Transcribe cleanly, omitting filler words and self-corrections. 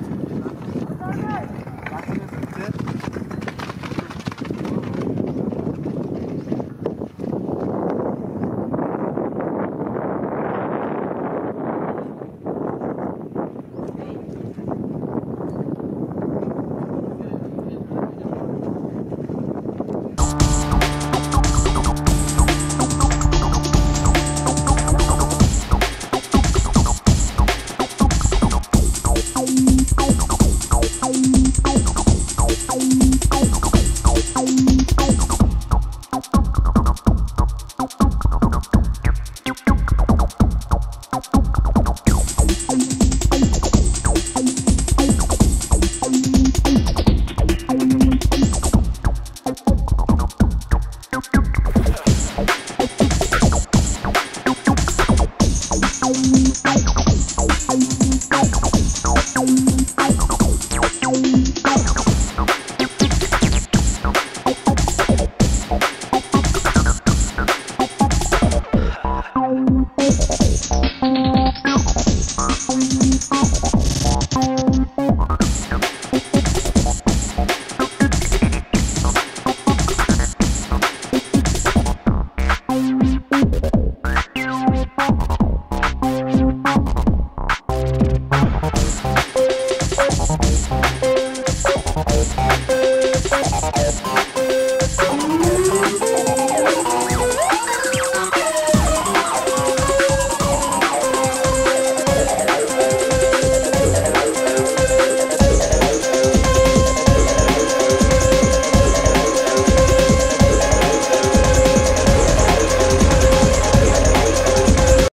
Super, super, super!